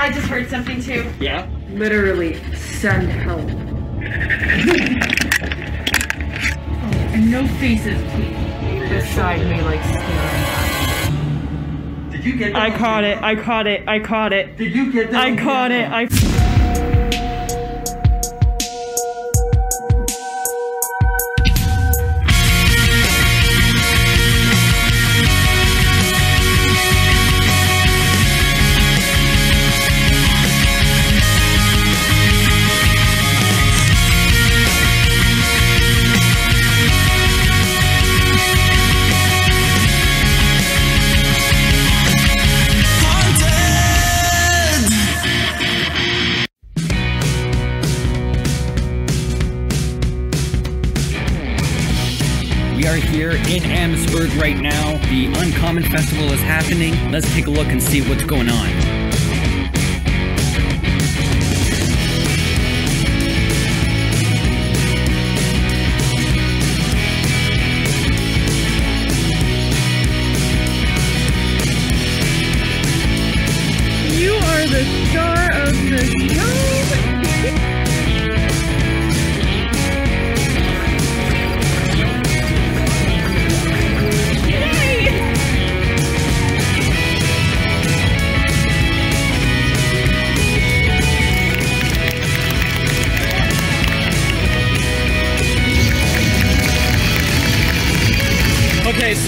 I just heard something too. Yeah? Literally, send help. Oh, and no faces, please. Beside me, like staring. Did you get that? I caught it. Did you get that? I caught it. Here in Amherstburg right now. The Uncommon Festival is happening. Let's take a look and see what's going on.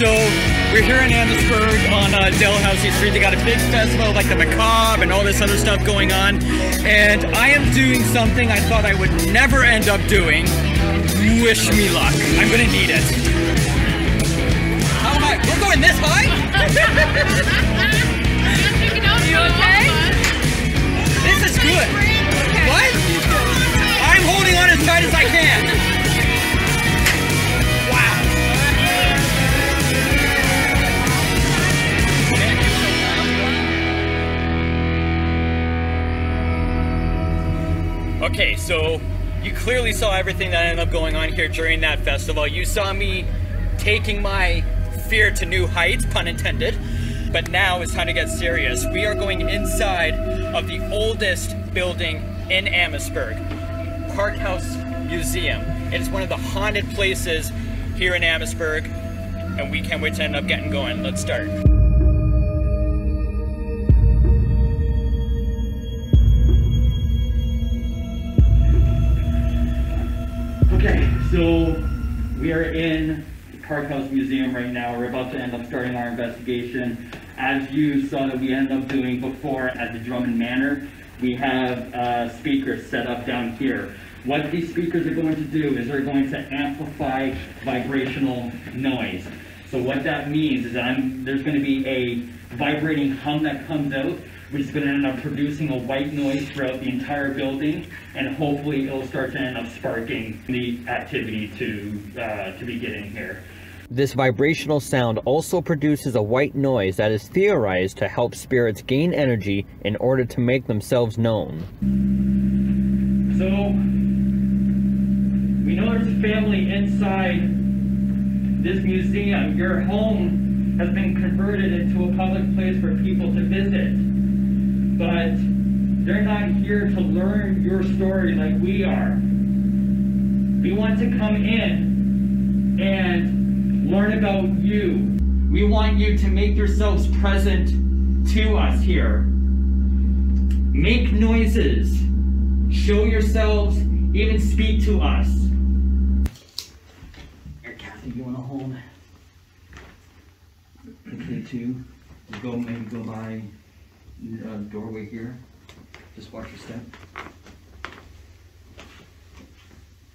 So we're here in Amherstburg on Dalhousie Street. They got a big festival like the Macabre and all this other stuff going on. And I am doing something I thought I would never end up doing. Wish me luck. I'm gonna need it. How high? We're going this high? You okay? This is good. What? I'm holding on as tight as I can. Okay, so you clearly saw everything that ended up going on here during that festival. You saw me taking my fear to new heights, pun intended, but now it's time to get serious. We are going inside of the oldest building in Amherstburg, Park House Museum. It is one of the haunted places here in Amherstburg, and we can't wait to end up getting going. Let's start. So we are in the Park House Museum right now. We're about to end up starting our investigation. As you saw that we ended up doing before at the Drummond Manor, we have speakers set up down here. What these speakers are going to do is they're going to amplify vibrational noise. So what that means is that there's going to be a vibrating hum that comes out, which is going to end up producing a white noise throughout the entire building, and hopefully it'll start to end up sparking the activity to be getting here. This vibrational sound also produces a white noise that is theorized to help spirits gain energy in order to make themselves known. So, we know there's family inside this museum. Your home has been converted into a public place for people to visit. But they're not here to learn your story like we are. We want to come in and learn about you. We want you to make yourselves present to us here. Make noises, show yourselves, even speak to us. Here, Kathy, you want to hold the K2? Maybe go by doorway here. Just watch your step.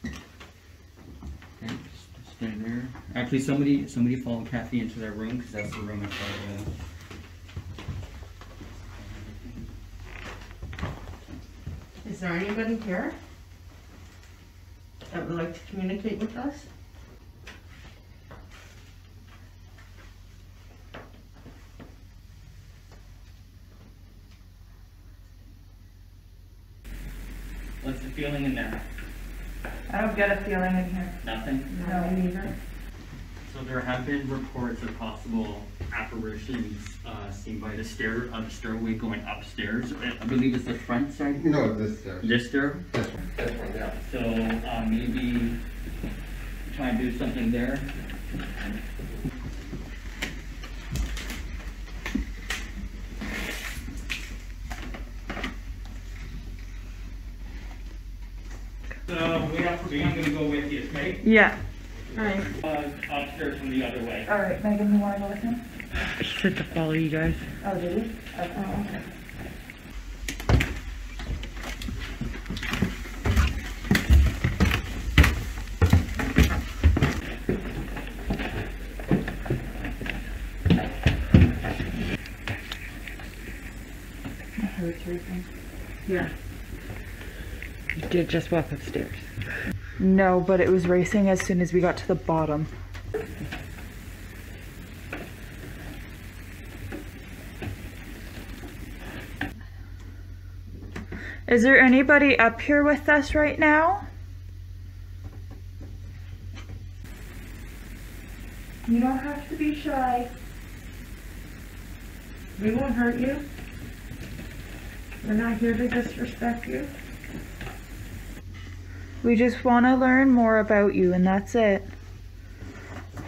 Okay, just stand there. Actually, somebody followed Kathy into their room because that's the room I saw. Is there anybody here that would like to communicate with us? What's the feeling in there? I don't get a feeling in here. Nothing? No, neither. So there have been reports of possible apparitions seen by the stair, the stairway going upstairs. I believe it's the front side? No, this stair. This stair? This one. This one, yeah. So maybe try and do something there. So we have to, I'm going to go with you, right? Yeah. All right. Upstairs from the other way. All right, Megan, you want to go with him? She said to follow you guys. Oh, did he? Oh, okay. I heard everything. Yeah. You did just walk upstairs. No, but it was racing as soon as we got to the bottom. Is there anybody up here with us right now? You don't have to be shy. We won't hurt you. We're not here to disrespect you. We just want to learn more about you, and that's it.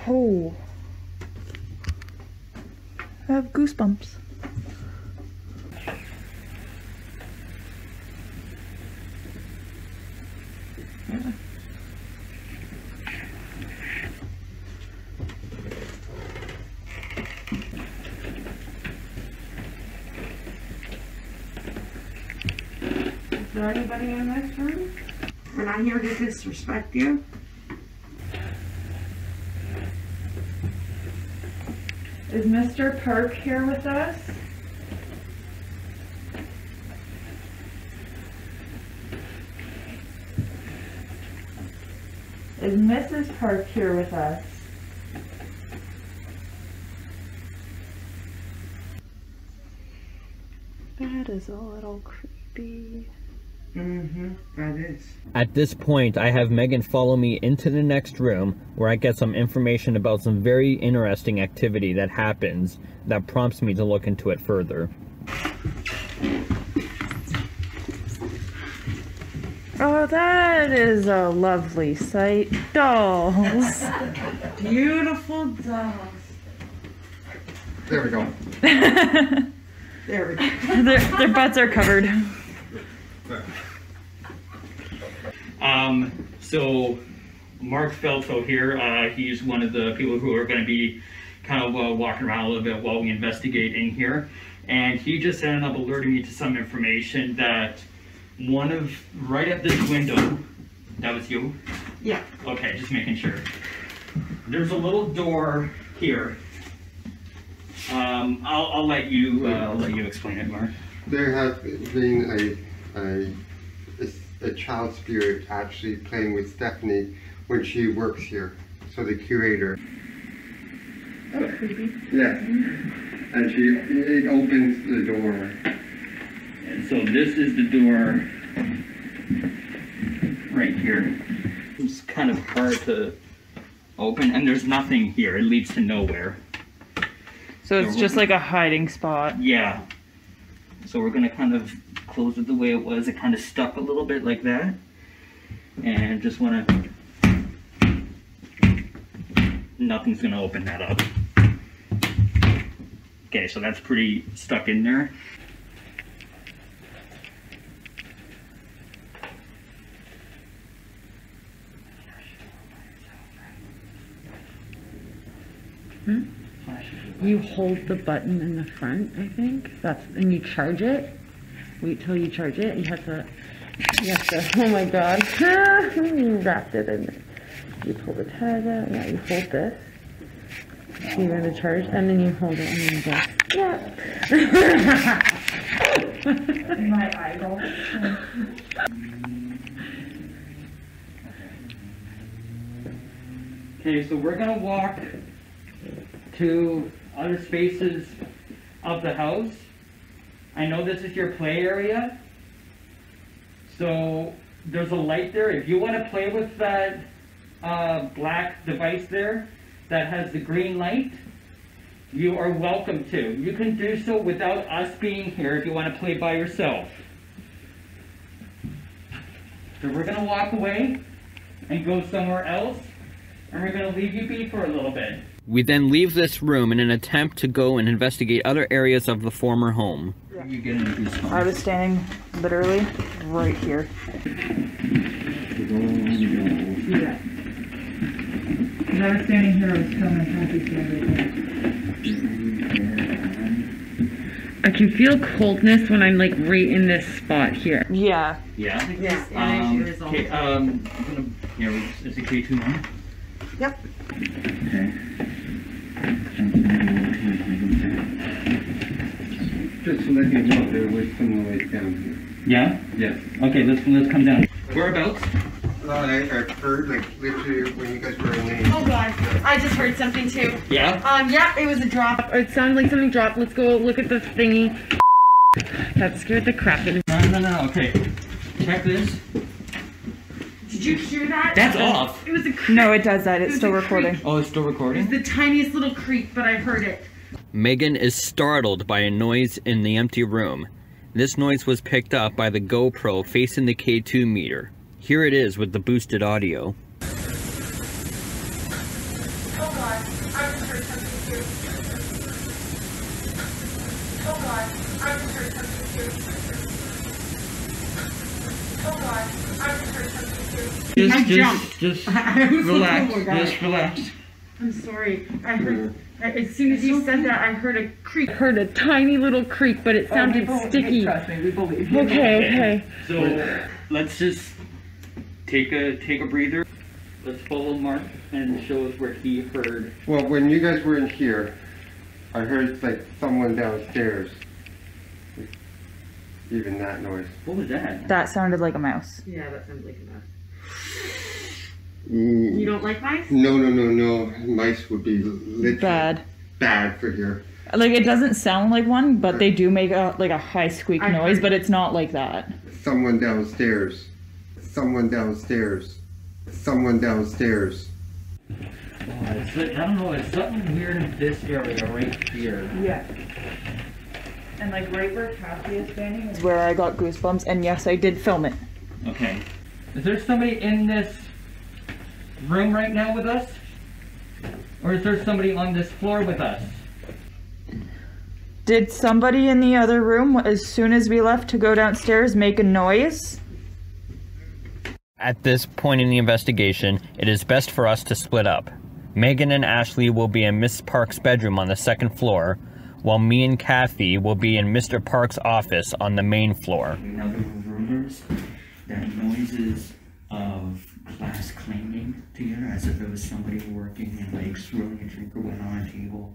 Oh. I have goosebumps. Yeah. Is there anybody in this room? We're not here to disrespect you. Is Mr. Park here with us? Is Mrs. Park here with us? That is a little creepy. Mm-hmm, that is. At this point, I have Megan follow me into the next room where I get some information about some very interesting activity that happens that prompts me to look into it further. Oh, that is a lovely sight. Dolls. Beautiful dolls. There we go. There we go. Their butts are covered. So Mark Felto here, he's one of the people who are going to be kind of walking around a little bit while we investigate in here, and he just ended up alerting me to some information that one of, right at this window, that was you? Yeah. Okay, just making sure. There's a little door here. I'll let you explain it, Mark. There has been a child spirit actually playing with Stephanie when she works here, so the curator. That's creepy. Yeah, and it opens the door. And so this is the door right here. It's kind of hard to open, and there's nothing here. It leads to nowhere. So it's just like a hiding spot. Yeah. So we're gonna kind of close it the way it was. It kind of stuck a little bit like that, and just wanna. Nothing's gonna open that up. Okay, so that's pretty stuck in there. Hmm? You hold the button in the front, I think. That's, and you charge it. Wait till you charge it. You have to. Oh my God! You wrapped it in there. You pull the tag out. Yeah, you hold this. So you're gonna charge, and then you hold it, and then you go. Yeah. My eyeball. Okay, so we're gonna walk to other spaces of the house. I know this is your play area, so there's a light there. If you want to play with that black device there that has the green light, you are welcome to. You can do so without us being here if you want to play by yourself. So we're going to walk away and go somewhere else, and we're going to leave you be for a little bit. We then leave this room in an attempt to go and investigate other areas of the former home. Yeah. You get into these homes. I was standing literally right here. Yeah. As I was standing here, I was telling my happy I can feel coldness when I'm like right in this spot here. Yeah. Yeah. Yeah. Okay. Is it K2 now? Yep. Okay. Just to let you know, there was some ways down here. Yeah? Yes. Okay, let's come down. Whereabouts? I heard, like, literally when you guys were in there. Oh, God. I just heard something, too. Yeah? Yeah, it was a drop. It sounded like something dropped. Let's go look at the thingy. That scared the crap out of me. No. Okay. Check this. Did you hear that? That's off. It was a creak. No, it does that. It's still recording. Creak. Oh, it's still recording? It's the tiniest little creak, but I heard it. Megan is startled by a noise in the empty room. This noise was picked up by the GoPro facing the K2 meter. Here it is with the boosted audio. Oh God, I just heard something too. Oh God, I just heard something too. Oh God, I just heard something too. Just relax. I'm sorry. I heard. As soon as you said that, I heard a creak. I heard a tiny little creak, but it sounded sticky. Trust me, we believe you. Okay. So let's just take a breather. Let's follow Mark and show us where he heard. Well, when you guys were in here, I heard like someone downstairs. Even that noise. What was that? That sounded like a mouse. Yeah, that sounded like a mouse. You don't like mice? No. Mice would be literally bad for here. Like, it doesn't sound like one, but they do make a high squeak noise, but it's not like that. Someone downstairs. Oh, I don't know, it's something weird in this area right here. Yeah. And like right where Kathy is standing is where I got goosebumps, and yes, I did film it. Okay. Is there somebody in this room right now with us, or is there somebody on this floor with us? Did somebody in the other room, as soon as we left to go downstairs, make a noise? At this point in the investigation, it is best for us to split up. Megan and Ashley will be in Miss Park's bedroom on the second floor, while me and Kathy will be in Mr. Park's office on the main floor. Now there were rumors that noises of glass clanging together, as if there was somebody working and like swirling a drink or went on a table,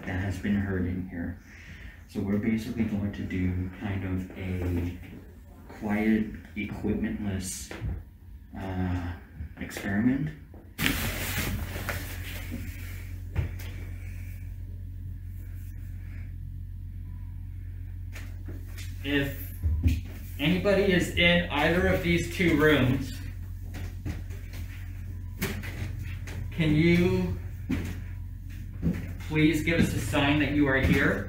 that has been heard in here. So we're basically going to do kind of a quiet, equipmentless experiment. If anybody is in either of these two rooms, can you please give us a sign that you are here?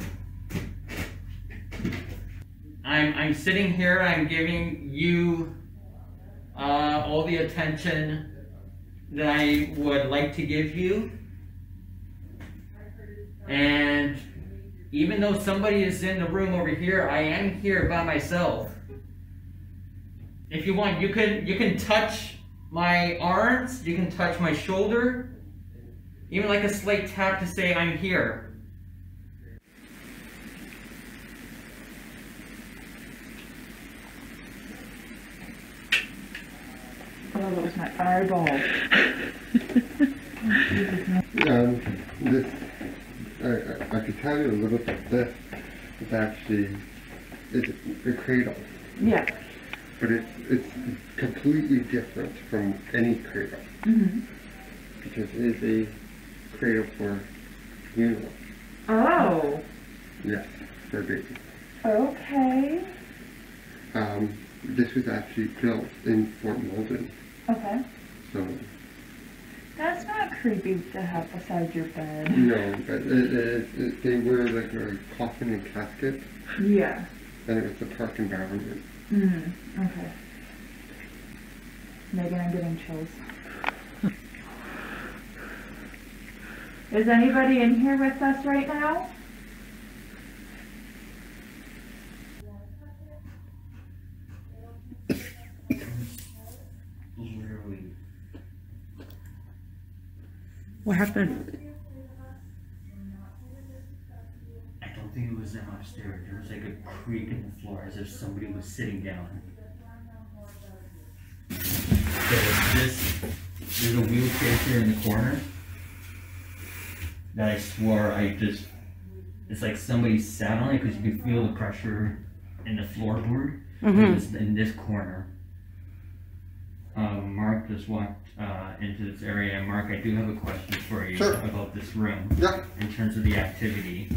I'm sitting here, I'm giving you all the attention that I would like to give you. And even though somebody is in the room over here, I am here by myself. If you want, you can touch my arms, you can touch my shoulder, even like a slight tap to say I'm here. Oh, that was my eyeball. I could tell you a little bit. This is actually a cradle. Yeah. But it's completely different from any cradle, because it is a cradle for funerals. Oh. Yes, for babies. Okay. This was actually built in Fort Malden. Okay. So. That's not creepy to have beside your bed. No, but they were like a coffin and casket. Yeah. And it was the park environment. Okay. Megan, I'm getting chills. Is anybody in here with us right now? What happened? I don't think it was that upstairs. There was like a creak in the floor as if somebody was sitting down. There's a wheelchair here in the corner that I swore it's like somebody sat on it because you could feel the pressure in the floorboard. It was in this corner. Mark just walked into this area. Mark, I do have a question for you about this room in terms of the activity.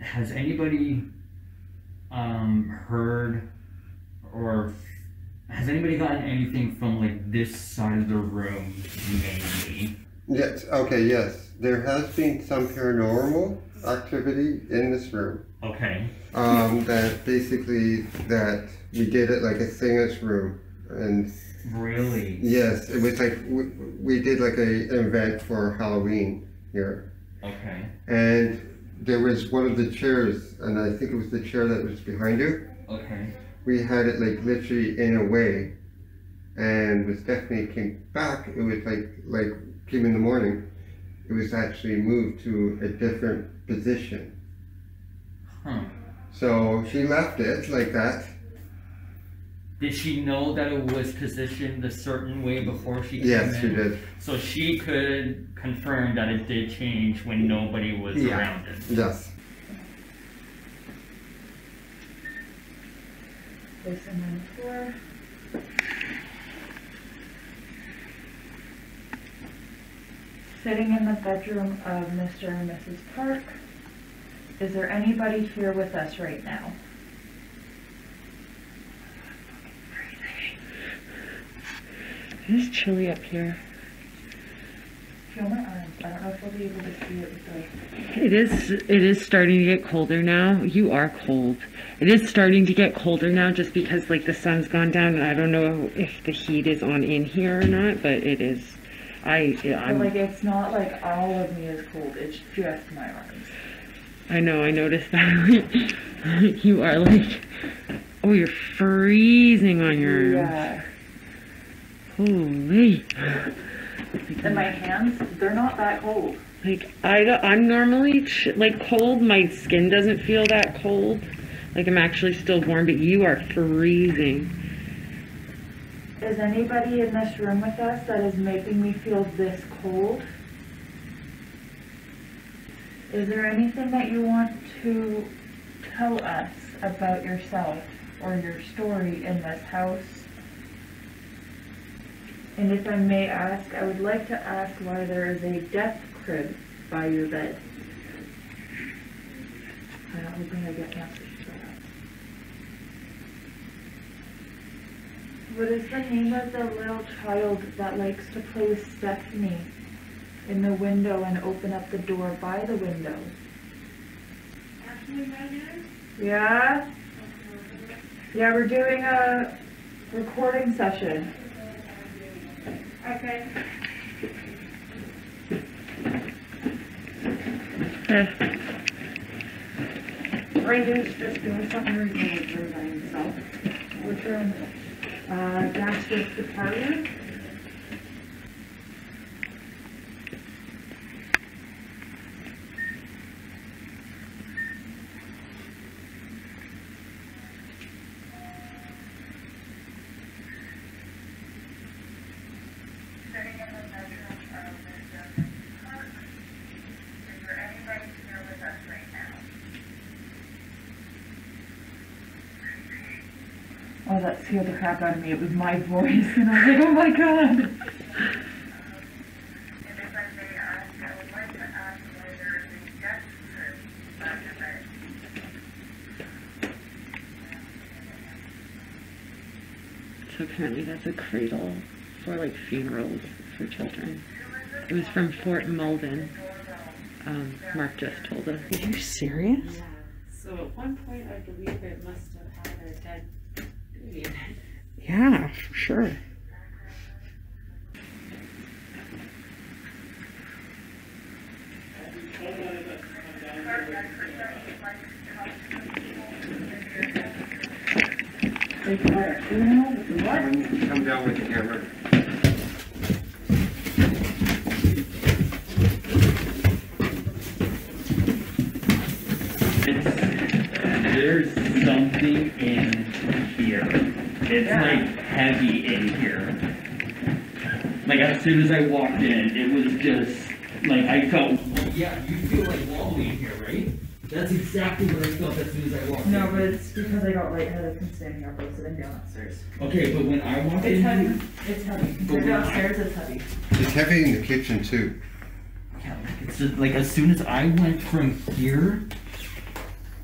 Has anybody heard or has anybody gotten anything from like this side of the room mainly? Yes, okay, yes. There has been some paranormal activity in this room. Okay. That basically that we did it like a singer's room and really yes it was like we did like an event for Halloween here. Okay. And there was one of the chairs and I think it was the chair that was behind you. Okay. We had it like literally in a way, and when Stephanie came back it was like came in the morning it was actually moved to a different position. So she left it like that. Did she know that it was positioned a certain way before she came in? Yes, she did. So she could confirm that it did change when nobody was around it. Yes. There's some on the floor. Sitting in the bedroom of Mr. and Mrs. Park. Is there anybody here with us right now? It is chilly up here. Feel my arms. I don't know if we'll be able to see it with the... It is starting to get colder now. You are cold. It is starting to get colder now just because like the sun's gone down and I don't know if the heat is on in here or not, but it is. I'm like it's not like all of me is cold. It's just my arms. I know, I noticed that. You are like, oh, you're freezing on your arms. Holy. And my hands, they're not that cold. Like, I'm normally, like, cold. My skin doesn't feel that cold. Like, I'm actually still warm, but you are freezing. Is anybody in this room with us that is making me feel this cold? Is there anything that you want to tell us about yourself or your story in this house? And if I may ask, I would like to ask why there is a death crib by your bed. I don't think I get answers for that. What is the name of the little child that likes to play with Stephanie in the window and open up the door by the window? Yeah? Yeah, we're doing a recording session. Okay. Brandon's just doing something really by himself. We're doing downstairs to the parlor. Oh, that scared the crap out of me. It was my voice, and I was like, oh my god. So apparently that's a cradle for like funerals. for children. It was from Fort Malden. Mark just told us. Are you serious? Yeah. So at one point, I believe it must have had a dead baby in it. Yeah, for sure. Come down with the camera. There's something in here. It's like heavy in here. Like as soon as I walked in, it was just like I felt. Yeah, you feel like wobbly in here, right? That's exactly what I felt as soon as I walked in. No, but it's because I got lightheaded from standing up and sitting down upstairs. Okay, but when I walked in... It's heavy. When downstairs, it's heavy. It's heavy in the kitchen, too. Yeah, it's just, like, as soon as I went from here,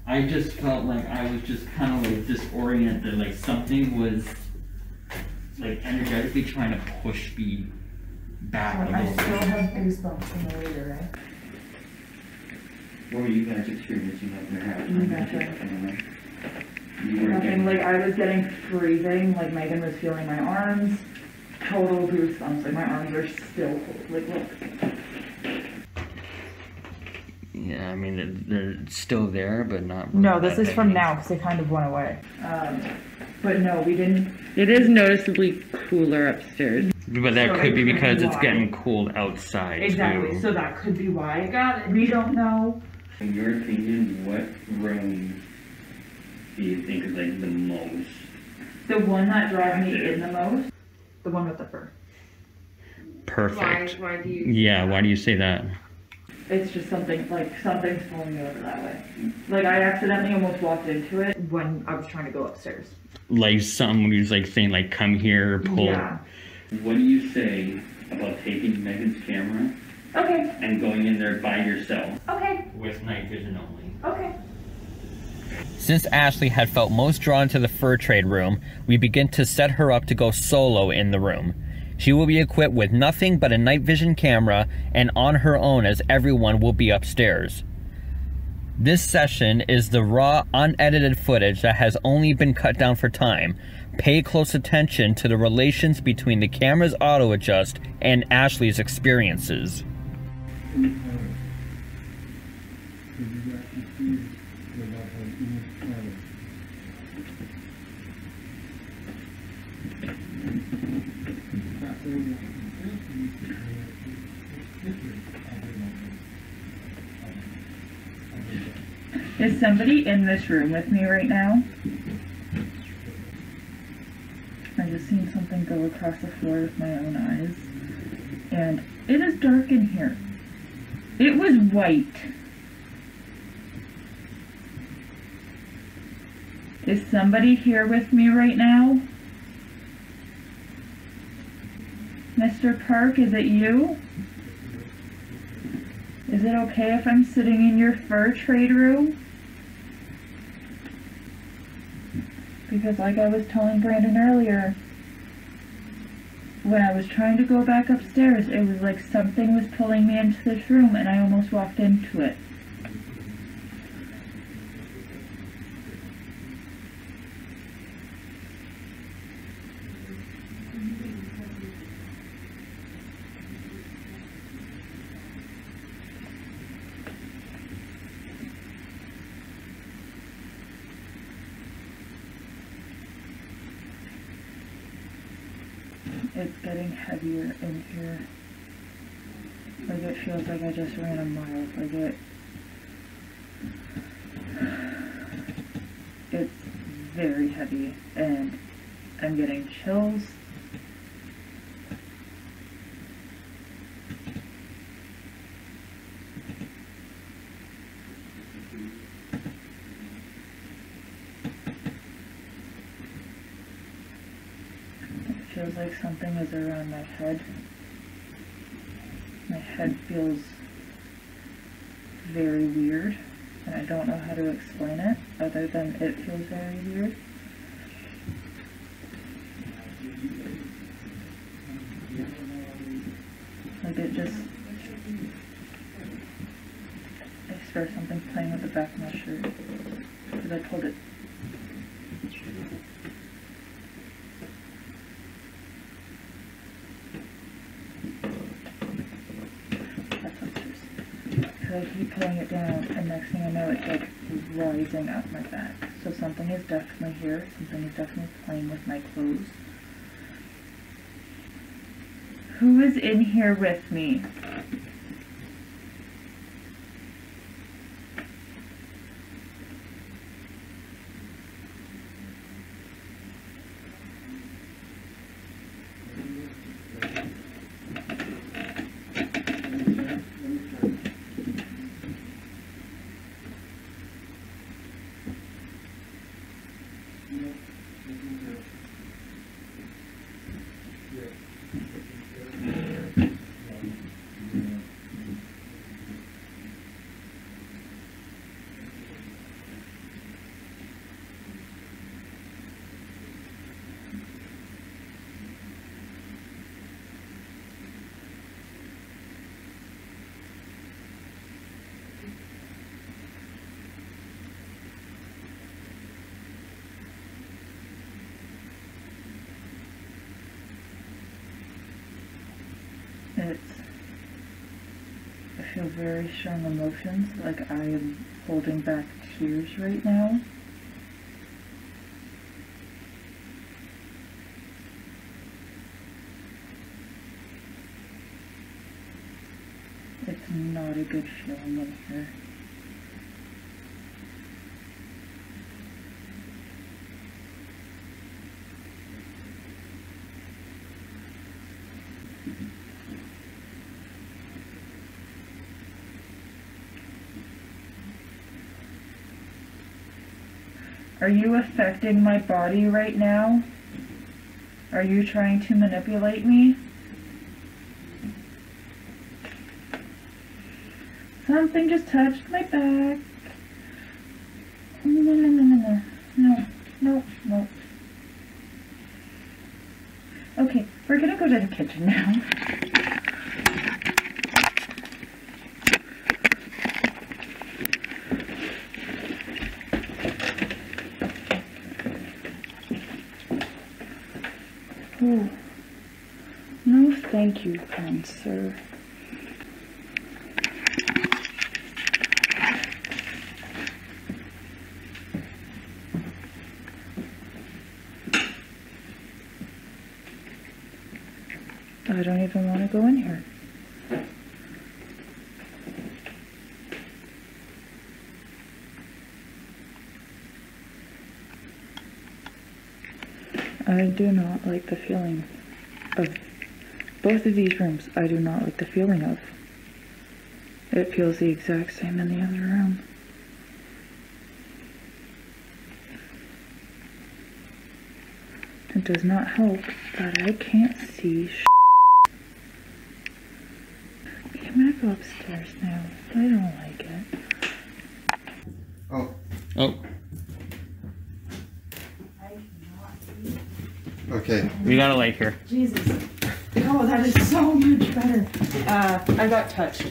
I just felt like I was just kind of, like, disoriented. Like, something was, like, energetically trying to push me back a little bit. I still have goosebumps from the later, right? What were you guys experiencing up in your house? Nothing. Like I was getting freezing. Like Megan was feeling my arms. Total goosebumps. Like my arms are still cold. Like look. Yeah, I mean they're still there, but not. No, this is from now because they kind of went away. But no, we didn't. It is noticeably cooler upstairs. But that could be because it's getting cold outside. Exactly, so that could be why. Got it. We don't know. In your opinion, what room do you think is like the most? The one that drives me in the most? The one with the fur. Perfect. Why do you? Yeah, why do you say that? It's just something, like, something's pulling me over that way. Like, I accidentally almost walked into it when I was trying to go upstairs. Like, someone who's, like, saying, like, come here, pull. Yeah. What do you say about taking Megan's camera? Okay. And going in there by yourself? Okay. With night vision only. Okay. Since Ashley had felt most drawn to the fur trade room, we begin to set her up to go solo in the room. She will be equipped with nothing but a night vision camera and on her own as everyone will be upstairs. This session is the raw, unedited footage that has only been cut down for time. Pay close attention to the relations between the camera's auto-adjust and Ashley's experiences. Is somebody in this room with me right now? I just seen something go across the floor with my own eyes, and it is dark in here. It was white. Is somebody here with me right now? Mr. Park, is it you? Is it okay if I'm sitting in your fur trade room? Because like I was telling Brandon earlier, when I was trying to go back upstairs, it was like something was pulling me into this room and I almost walked into it. It's getting heavier in here. Like it feels like I just ran a mile. Like it's very heavy and I'm getting chills. Feels like something is around my head. My head feels very weird, and I don't know how to explain it other than it feels very weird. sure something's playing with the back of my shirt, because I pulled it. That's upstairs. Because I keep pulling it down, and next thing I know, it's like rising up my back. So something is definitely here, something is definitely playing with my clothes. Who is in here with me? I feel very strong emotions, like I am holding back tears right now. It's not a good feeling in here. Are you affecting my body right now? Are you trying to manipulate me? Something just touched my back. No, no, no, no, no, no, no. Okay, we're gonna go to the kitchen now. Oh, no thank you, kind sir. I don't even want to go in here. I do not like the feeling of both of these rooms. I do not like the feeling of. It feels the exact same in the other room. It does not help that I can't see sh**. Okay, I'm gonna go upstairs now. I don't like it. Oh. Oh. Okay. We got a light here. Jesus. Oh, that is so much better. I got touched.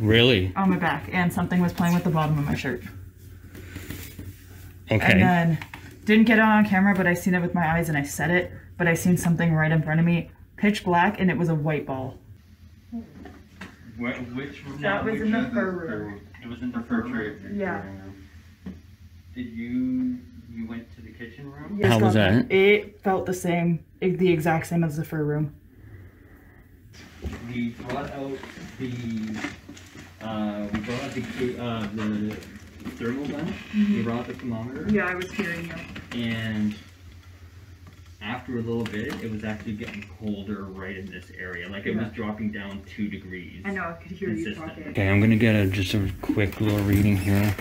Really? On my back, and something was playing with the bottom of my shirt. Okay. And then, didn't get it on camera, but I seen it with my eyes and I said it, but I seen something right in front of me, pitch black, and it was a white ball. What, which room? That was in the fur room. It was in the fur room? Yeah. Did you went to the kitchen room? Yes, how was that? It felt the same, the exact same as the fur room. We brought out the thermal gun. Mm-hmm. We brought out the thermometer. Yeah, I was hearing you. And after a little bit, it was actually getting colder right in this area. Like it was dropping down 2 degrees. I know, I could hear you talking. Okay, I'm gonna get just a quick little reading here.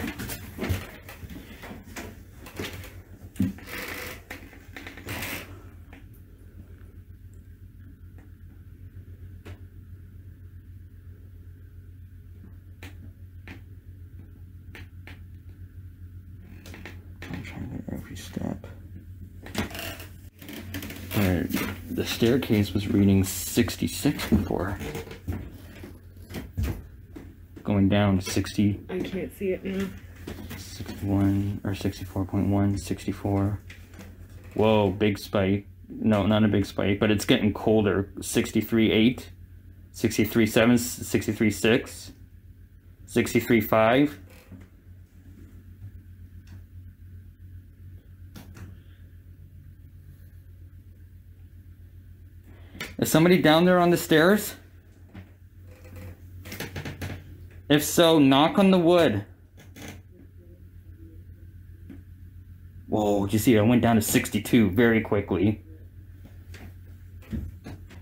The staircase was reading 66 before, going going down to 60. I can't see it now. 61 or 64.1, 64. Whoa, big spike. No, not a big spike, but it's getting colder. 63.8, 63.7, 63.6, 63.5. Is somebody down there on the stairs? If so, knock on the wood. Whoa, you see, I went down to 62 very quickly.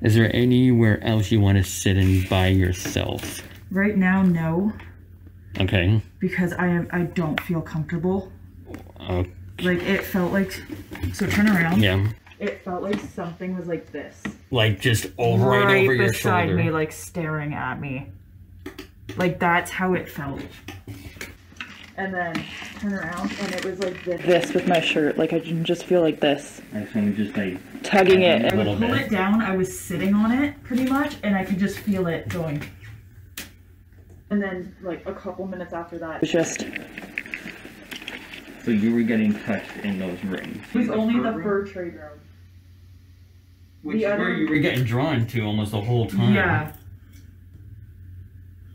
Is there anywhere else you want to sit in by yourself? Right now, no. Okay. Because I don't feel comfortable. Okay. Like, it felt like... So turn around. Yeah. It felt like something was like this. Like just all right over your shoulder. Right beside me, like staring at me. Like that's how it felt. And then turn around and it was like this. This with my shirt. Like I can just feel like this. And so I'm just like tugging it. I would pull it down. I was sitting on it pretty much and I could just feel it going. And then like a couple minutes after that. It's just... So you were getting touched in those rooms. It was only the fur trade room. Which is where you were getting drawn to almost the whole time. Yeah.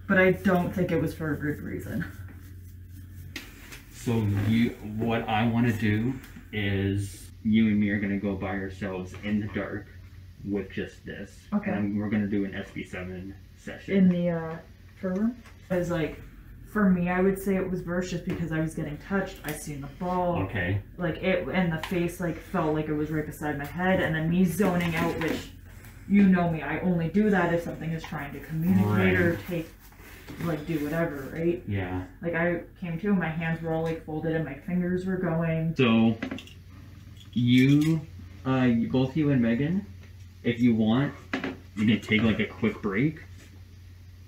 But I don't think it was for a good reason. So what I want to do is you and me are going to go by ourselves in the dark with just this. Okay. And we're going to do an SB7 session. In the fur room? I was like... For me, I would say it was worse just because I was getting touched. I seen the ball. Okay. Like it, and the face like felt like it was right beside my head, and then me zoning out, which you know me, I only do that if something is trying to communicate or take, like do whatever, right? Yeah. Like I came to, and my hands were all like folded, and my fingers were going. So, you, both you and Megan, if you want, you can take like a quick break.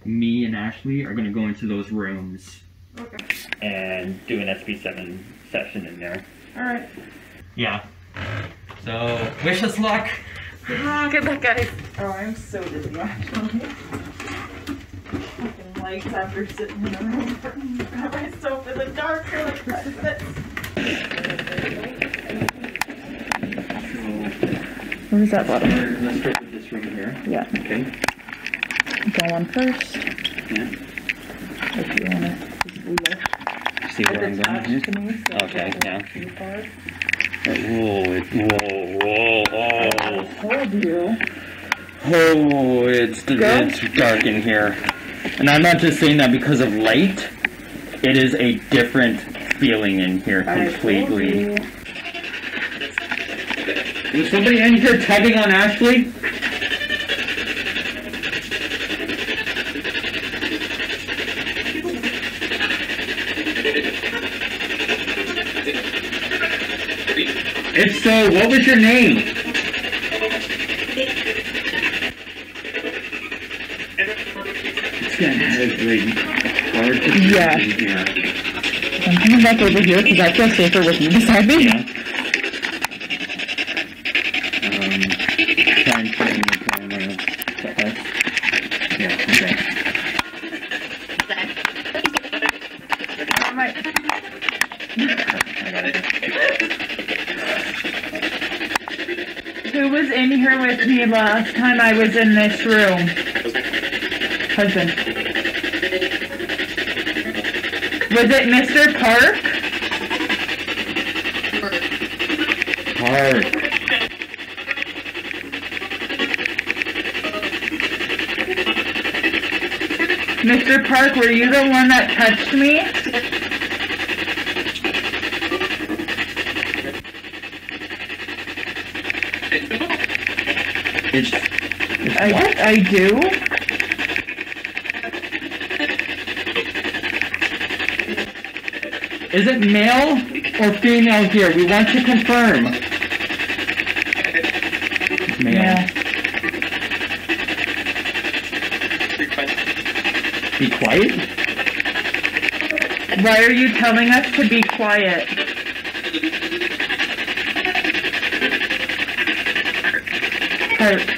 Me and Ashley are going to go into those rooms and do an SB7 session in there. Alright. Yeah. So, wish us luck! Good luck, guys! Oh, I'm so dizzy, actually. Fucking lights after sitting in the room for myself in the dark for like this. Where's that bottom? Let's start with this room here. Yeah. Okay. Go on first. Yeah. If you want to look. See where I'm going here? So okay, yeah. Whoa, I told you. Oh, it's dark in here. And I'm not just saying that because of light. It is a different feeling in here completely. Is somebody in here tugging on Ashley? If so, what was your name? It's getting really hard to see in here. I'm coming back over here because I feel safer with you beside me. Yeah. Try and put in the camera. Yeah, okay. I got it. Who was in here with me last time I was in this room? Husband. Was it Mr. Park? Mr. Park, were you the one that touched me? I guess I do. Is it male or female here? We want to confirm. It's male. Yeah. Be quiet? Why are you telling us to be quiet? Hurt.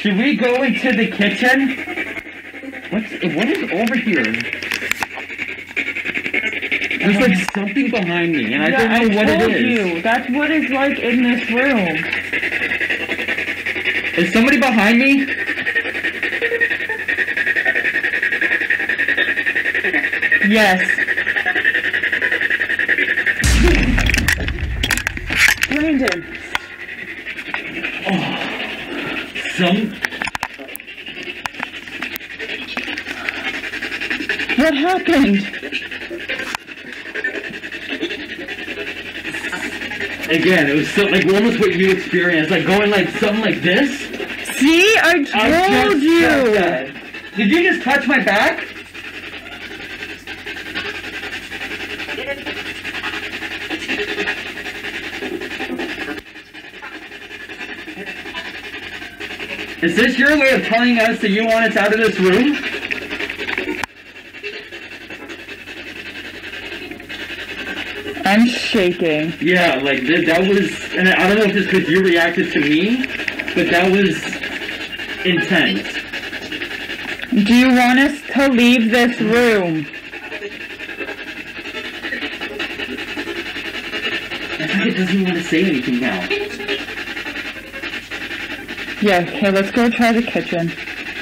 Should we go into the kitchen? What is over here? There's like something behind me, and I don't know what it is. I told you, that's what it's like in this room. Is somebody behind me? Yes. Brandon. Oh, what happened? Again, it was so, like almost what you experienced, like going like something like this. See, I told you. Did you just touch my back? Is this your way of telling us that you want us out of this room? I'm shaking. Yeah, like that was, and I don't know if it's because you reacted to me, but that was intense. Do you want us to leave this room? I think it doesn't want to say anything now. Yeah, okay, let's go try the kitchen.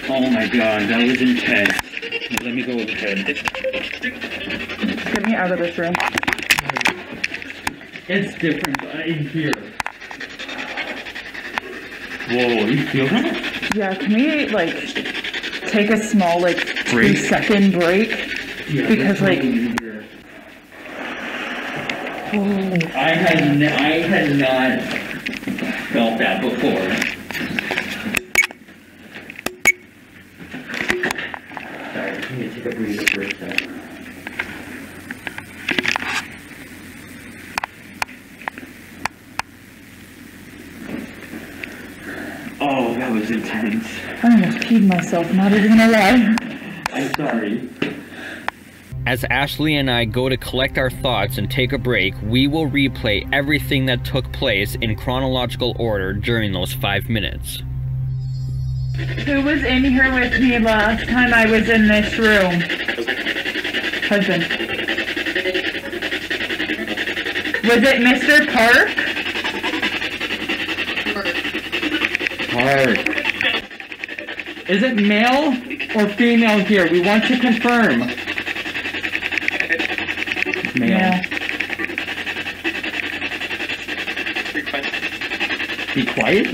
Oh my god, that was intense. Let me go with the head. Get me out of this room. It's different in here. Whoa, you feel that? Yeah, can we, like, take a small, like, 3-second break? Yeah, because, like... Whoa. I had not felt that before. Oh, that was intense. I almost peed myself, not even gonna lie. I'm sorry. As Ashley and I go to collect our thoughts and take a break, we will replay everything that took place in chronological order during those 5 minutes. Who was in here with me last time I was in this room? Husband. Was it Mr. Park? Park. Is it male or female here? We want to confirm. Male. Be quiet?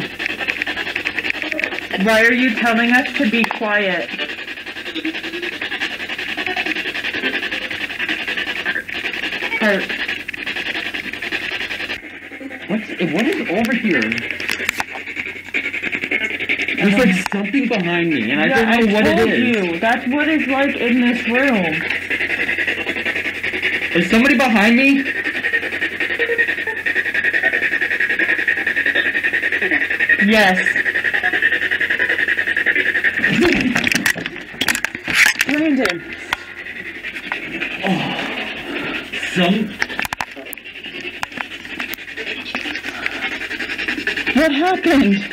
Why are you telling us to be quiet? Hurt. What is over here? There's like something behind me, and I don't know what it is. I told you, that's what it's like in this room. Is somebody behind me? Yes. What happened?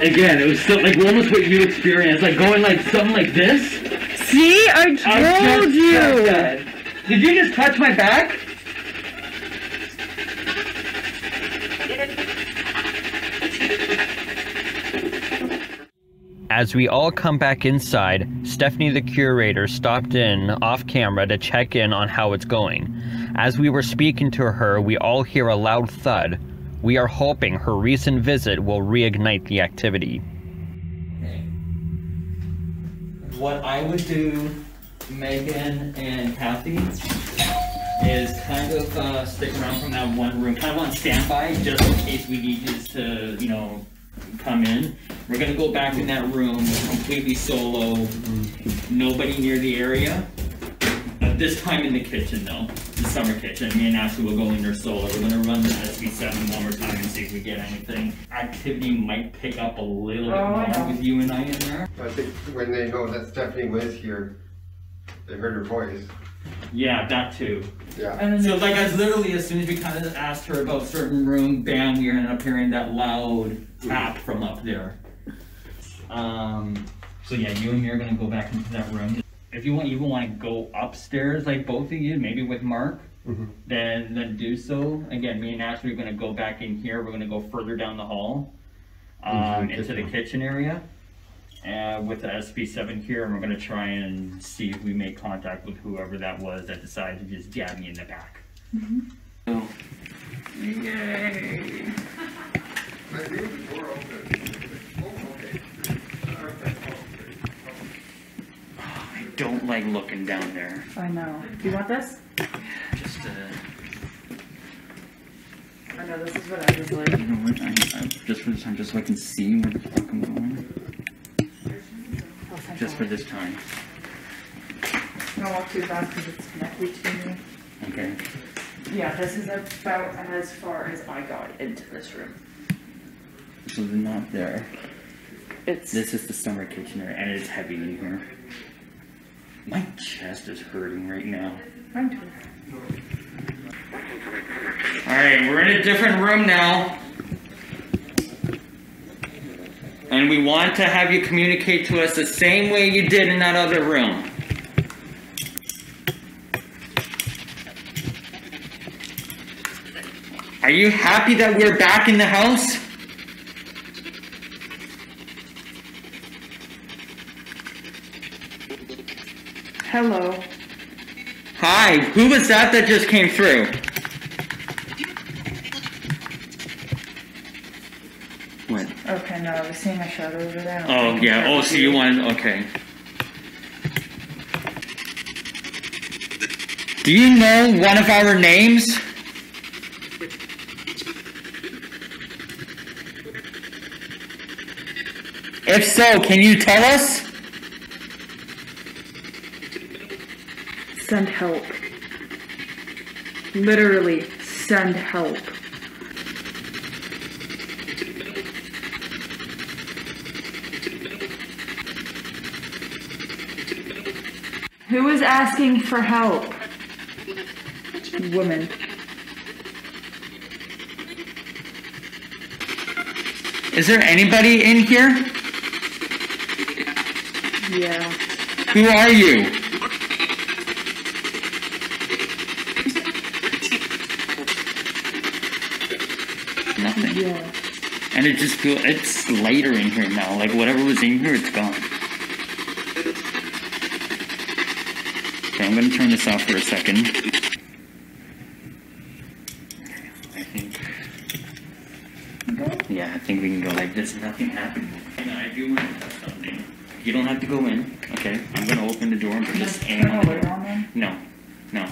Again, it was so, like almost what you experienced, like going like something like this. See, I told you. Did you just touch my back? As we all come back inside, Stephanie the curator stopped in off camera to check in on how it's going. As we were speaking to her, we all hear a loud thud. We are hoping her recent visit will reignite the activity. What I would do, Megan and Kathy, is kind of stick around from that one room, kind of on standby, just in case we need just to, you know, come in. We're gonna go back in that room completely solo, nobody near the area. But this time in the kitchen though, the summer kitchen, me and Ashley will go in there solo. We're gonna run the SB7 one more time and see if we get anything. Activity might pick up a little bit more with you and I in there. I think when they know that Stephanie was here, they heard her voice. Yeah, that too. Yeah. And so like, as literally as soon as we kind of asked her about certain room, bam, we ended up hearing that loud tap from up there. So yeah, you and me are gonna go back into that room. If you want, even want to go upstairs, like both of you, maybe with Mark, then do so. Again, me and Ashley are gonna go back in here. We're gonna go further down the hall, into the kitchen area. With the SB7 here, and we're going to try and see if we make contact with whoever that was that decided to just jab me in the back. So, yay! Oh, I don't like looking down there. I know. Do you want this? Just I know, this is what I was like. You know what? I'm just for this time, just so I can see where the fuck I'm going. Just for this time. Don't walk too fast because it's connected to me. Okay. Yeah, this is about as far as I got into this room. So they're not there. It's. This is the summer kitchen area, and it's heavy in here. My chest is hurting right now. Mine too. All right, we're in a different room now. And we want to have you communicate to us the same way you did in that other room. Are you happy that we're back in the house? Hello. Hi, who was that that just came through? Okay, no, I was seeing a shadow over there. Oh, yeah. Oh, so you wanted... Okay. Do you know one of our names? If so, can you tell us? Send help. Literally, send help. Who is asking for help? Woman. Is there anybody in here? Yeah. Who are you? Nothing. Yeah. And it just feels, it's lighter in here now. Like whatever was in here, it's gone. I'm going to turn this off for a second. I think. Okay. Yeah, I think we can go like this. Nothing happened. And I do want to touch something. You don't have to go in. Okay, I'm going to open the door and put this hand on the door. No, no.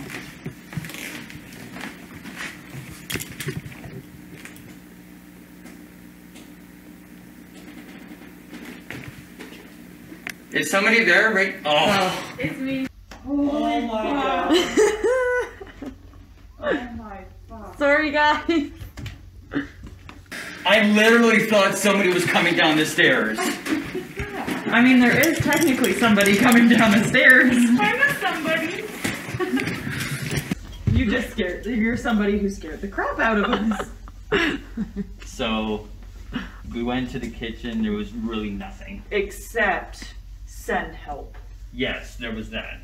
Is somebody there? Right? Oh. It's me. Oh my God. Sorry guys. I literally thought somebody was coming down the stairs. I mean, there is technically somebody coming down the stairs. I'm not somebody. You just scared, you're somebody who scared the crap out of us. So we went to the kitchen, there was really nothing. Except send help. Yes, there was that.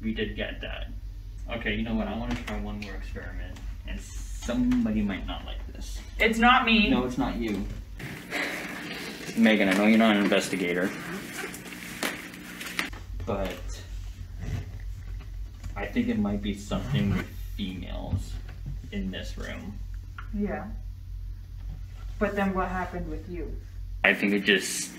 We did get that. Okay, you know what? I want to try one more experiment, and somebody might not like this. It's not me. No, it's not you. Megan, I know you're not an investigator, but I think it might be something with females in this room. Yeah. But then what happened with you? I think it just...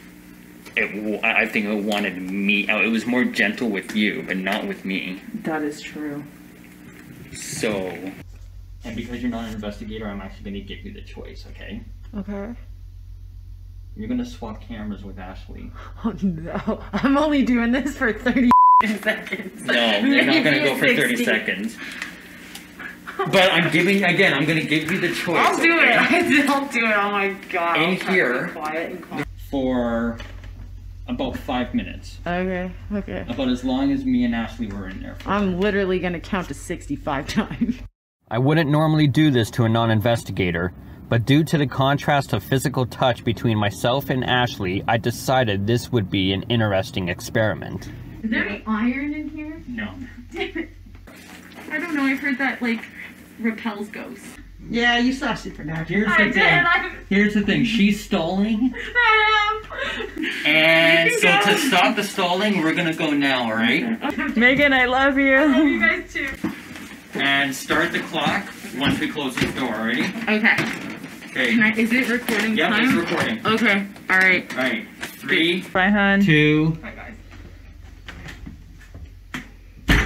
I think it wanted me out. It was more gentle with you, but not with me. That is true. So, and because you're not an investigator, I'm actually going to give you the choice, okay? Okay. You're going to swap cameras with Ashley. Oh no, I'm only doing this for 30 seconds. No, you're not going to go for 30 seconds. But I'm giving, again, I'm going to give you the choice. I'll do it. I'll do it. Oh my God. In here. Quiet and calm. For About 5 minutes. Okay, okay. About as long as me and Ashley were in there for. I'm literally gonna count to 65 times. I wouldn't normally do this to a non-investigator, but due to the contrast of physical touch between myself and Ashley, I decided this would be an interesting experiment. Is there any iron in here? No. I don't know, I've heard that, like, repels ghosts. Yeah, you saw Supernatural. Here's the thing, she's stalling. And so to stop the stalling, we're gonna go now, alright? Megan, I love you. I love you guys too. And start the clock once we close this door, already? Okay. Okay. Is it recording time? Yeah, it's recording. Okay, alright. Alright, three, bye, hon. Two. Bye, guys.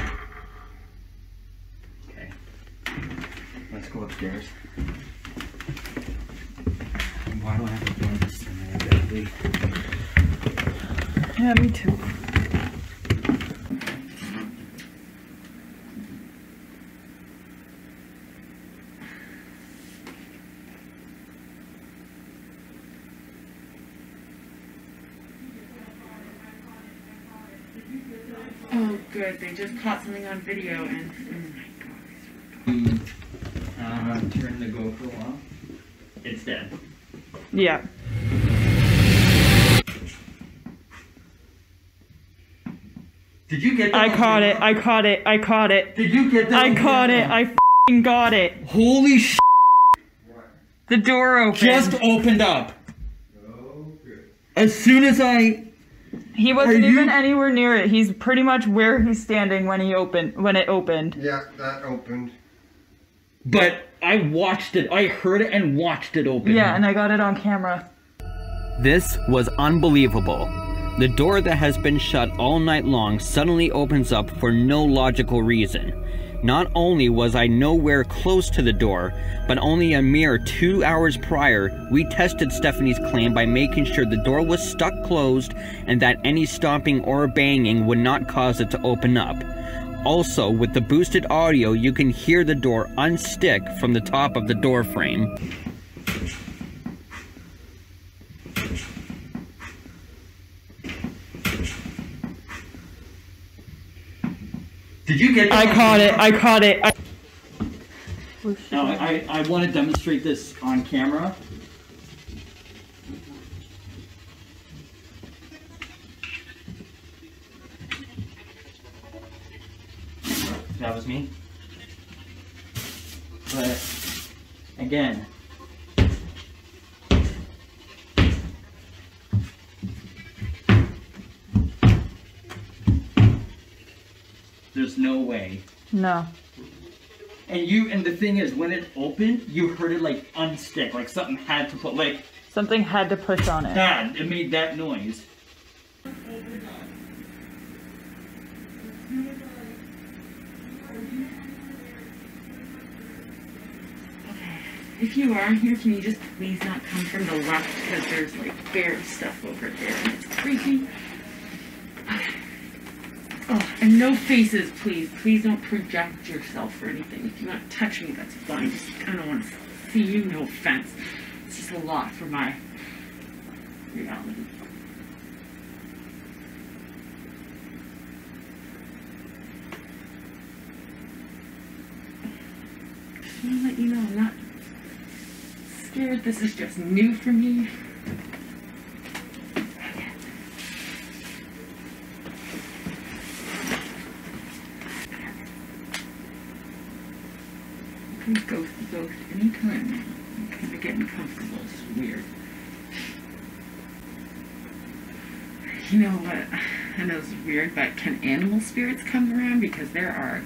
Okay. Let's go upstairs. Why do I have to do this so badly? Yeah, me too. Oh, good. They just caught something on video and... Oh my god. Turn the GoPro off. It's dead. Yeah. Did you get that? I caught it. I caught it. I caught it. Did you get that? I caught it. I f***ing got it. Holy sh**. What? The door opened. Just opened up. Oh, good. As soon as I... He wasn't even anywhere near it. He's pretty much where he's standing when he opened, when it opened. Yeah, that opened. But I watched it. I heard it and watched it open. Yeah, and I got it on camera. This was unbelievable. The door that has been shut all night long suddenly opens up for no logical reason. Not only was I nowhere close to the door, but only a mere 2 hours prior, we tested Stephanie's claim by making sure the door was stuck closed and that any stomping or banging would not cause it to open up. Also, with the boosted audio, you can hear the door unstick from the top of the door frame. Did you get that? I caught it. I caught it. Now, I want to demonstrate this on camera. That was me. But again, there's no way. No. And the thing is, when it opened, you heard it like unstick, like something had to put, like something had to push on it. That it made that noise. Okay. If you are here, can you just please not come from the left, because there's like bear stuff over there and it's creepy. Okay. Oh, and no faces, please. Please don't project yourself or anything. If you want to touch me, that's fine. Just, I don't want to see you, no offense. It's just a lot for my reality. Just want to let you know I'm not scared. This is just new for me. Ghost anytime. I'm kind of getting comfortable. It's weird. You know what? I know it's weird, but can animal spirits come around? Because there are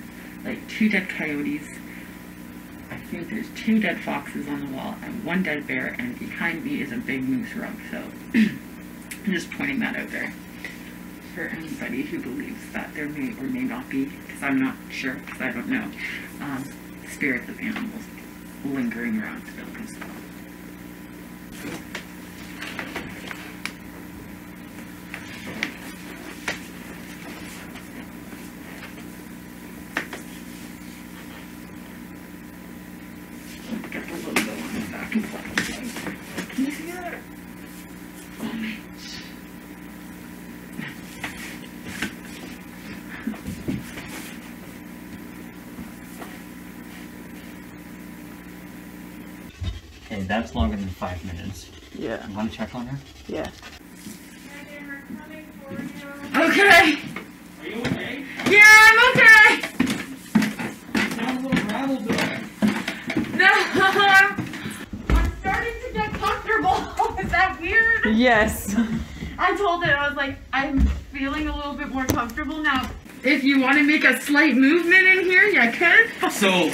like 2 dead coyotes. I think there's 2 dead foxes on the wall and 1 dead bear, and behind me is a big moose rug. So I'm just pointing that out there for anybody who believes that there may or may not be, because I'm not sure, because I don't know. Spirits of animals lingering around the building. Get the logo on the back and forth. Can you see that? Oh man. that's longer than 5 minutes. Yeah. You want to check on her? Yeah. Okay. Are you okay? Yeah, I'm okay. You sound a little rattled there. No, I'm starting to get comfortable. Is that weird? Yes. I told it, I was like, I'm feeling a little bit more comfortable now. If you want to make a slight movement in here, you can. So,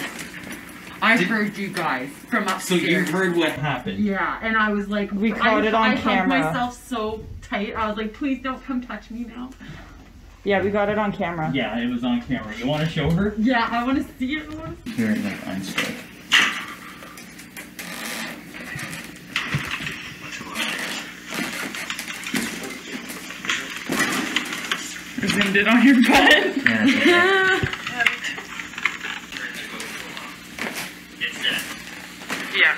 I heard you guys from upstairs. So you heard what happened? Yeah, and I was like, we caught it on camera. I hugged myself so tight. I was like, please don't come touch me now. Yeah, we got it on camera. Yeah, it was on camera. You want to show her? Yeah, I want to see it. Here, like, unstuck. Zoomed it on your butt. Yeah. Yeah.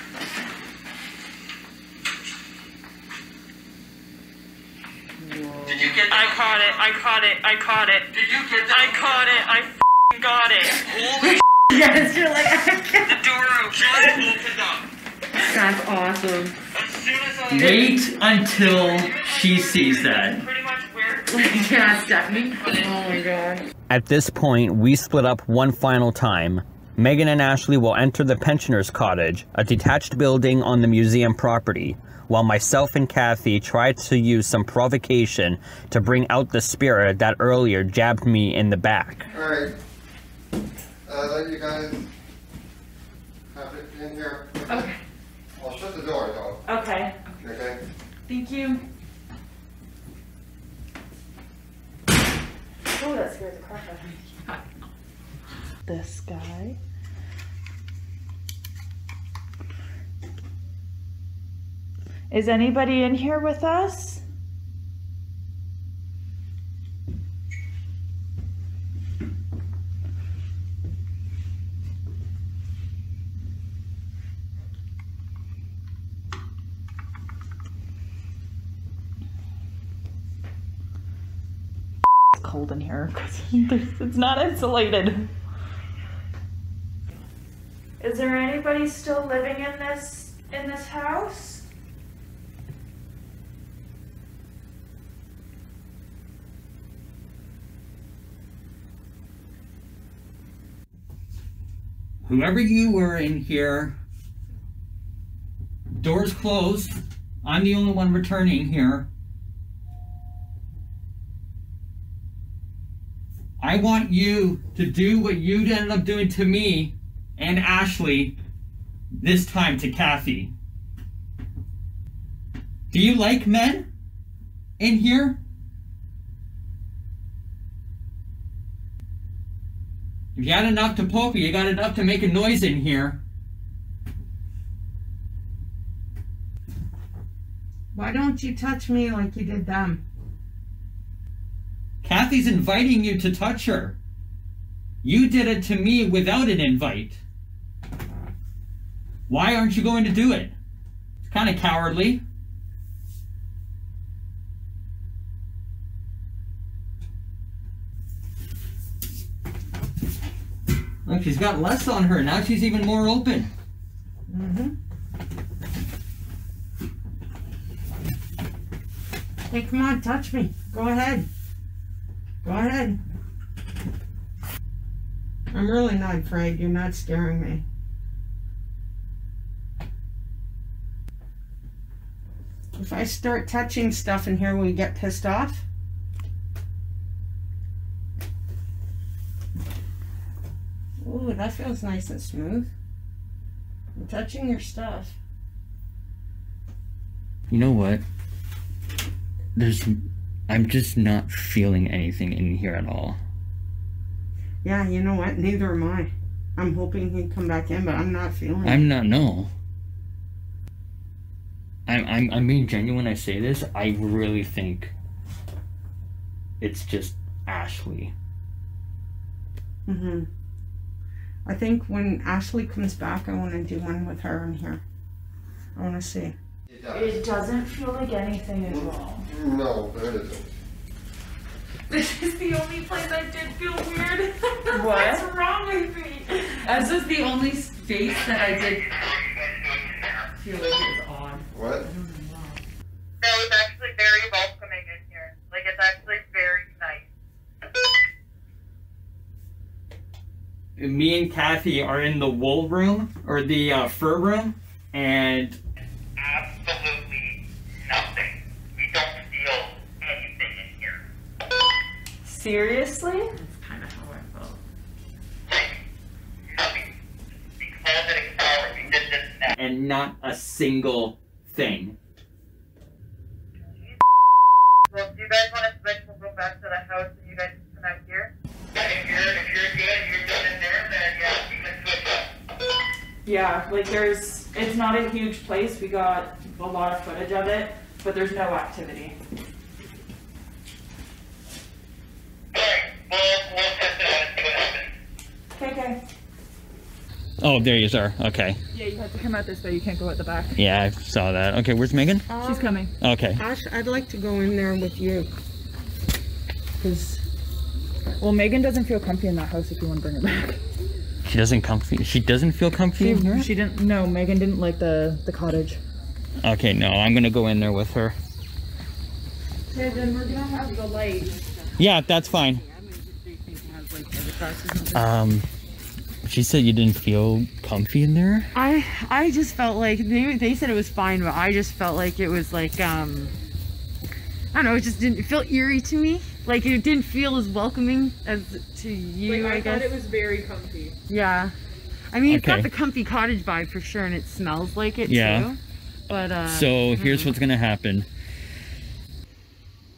Did you get that? I caught it. I caught it. Did you get that? I caught it. I f***ing got it. Holy yes, you're like, I can't. The door just opened up. That's awesome. As soon as I wait until she sees that. Yeah, Stephanie. Oh my God. At this point, we split up one final time. Megan and Ashley will enter the Pensioner's Cottage, a detached building on the museum property, while myself and Kathy try to use some provocation to bring out the spirit that earlier jabbed me in the back. Alright. I let you guys have it in here. Okay. I'll shut the door though. Okay. Okay? Thank you. Oh, that scared the crap out of me. This guy. Is anybody in here with us? Cold in here because it's not insulated. Is there anybody still living in this house? Whoever you were in here, doors closed. I'm the only one returning here. I want you to do what you ended up doing to me and Ashley, this time to Kathy. Do you like men in here? If you had enough to poke me, you got enough to make a noise in here. Why don't you touch me like you did them? Kathy's inviting you to touch her. You did it to me without an invite. Why aren't you going to do it? It's kind of cowardly. Look, she's got less on her. Now she's even more open. Hey, come on, touch me. Go ahead. Go ahead. I'm really not afraid. You're not scaring me. If I start touching stuff in here, will you get pissed off? Ooh, that feels nice and smooth. I'm touching your stuff. You know what? I'm just not feeling anything in here at all. Yeah, you know what? Neither am I. I'm hoping he'd come back in, but I'm not feeling it. I'm being genuine when I say this. I really think it's just Ashley. Mm-hmm. I think when Ashley comes back, I want to do one with her in here. I want to see. It doesn't feel like anything is wrong. No, it isn't. This is the only place I did feel weird. What? What's wrong with me? This is the only space that I did. feel like it's on. What? No, it's actually very welcoming in here. Like, it's actually very nice. Me and Kathy are in the wool room, or the fur room, and... absolutely nothing. We don't feel anything in here. Seriously? That's kind of how I felt. Like, nothing. We called it a car, we did this and that. And not a single thing. Well, do you guys want to switch? We'll go back to the house and you guys can come out here. If you're good in there, then yeah, we can switch up. Yeah, like there's, it's not a huge place. We got a lot of footage of it, but there's no activity. Alright, we'll test it out and see what happens. Okay. Oh, there you are. Okay. Yeah, you have to come out this way. You can't go out the back. Yeah, I saw that. Okay, where's Megan? She's coming. Okay. Ash, I'd like to go in there with you. Cause... well, Megan doesn't feel comfy in that house if you want to bring her back. She doesn't feel comfy in here? She didn't, no, Megan didn't like the cottage. Okay, no, I'm going to go in there with her. Okay, then we're going to have the light. Yeah, that's fine. She said you didn't feel comfy in there? I just felt like, they said it was fine, but I just felt like it was like, I don't know, it just didn't feel eerie to me. Like it didn't feel as welcoming as to you, like, I guess. I thought it was very comfy. Yeah. I mean, it's got the comfy cottage vibe for sure, and it smells like it too. But, so here's what's going to happen.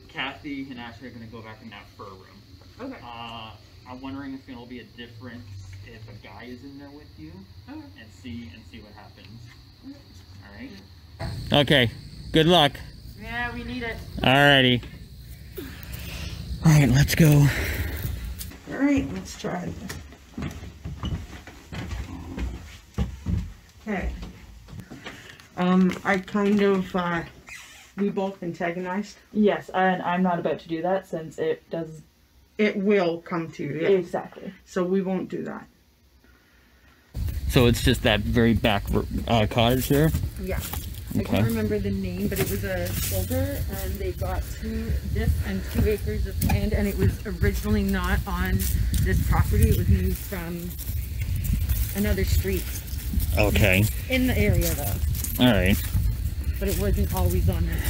Kathy and Ashley are going to go back in that fur room. Okay. I'm wondering if it'll be a difference if a guy is in there with you, and see what happens. Okay. All right. Okay. Good luck. Yeah, we need it. Alrighty. All right, let's go. All right, let's try it. Okay. I kind of we both antagonized. Yes, and I'm not about to do that since it does. It will come to you. Yeah. Exactly. So we won't do that. So it's just that very back cottage there? Yeah. Okay. I can't remember the name, but it was a builder, and they got this and 2 acres of land, and it was originally not on this property. It was moved from another street. Okay. In the area, though. All right. But it wasn't always on this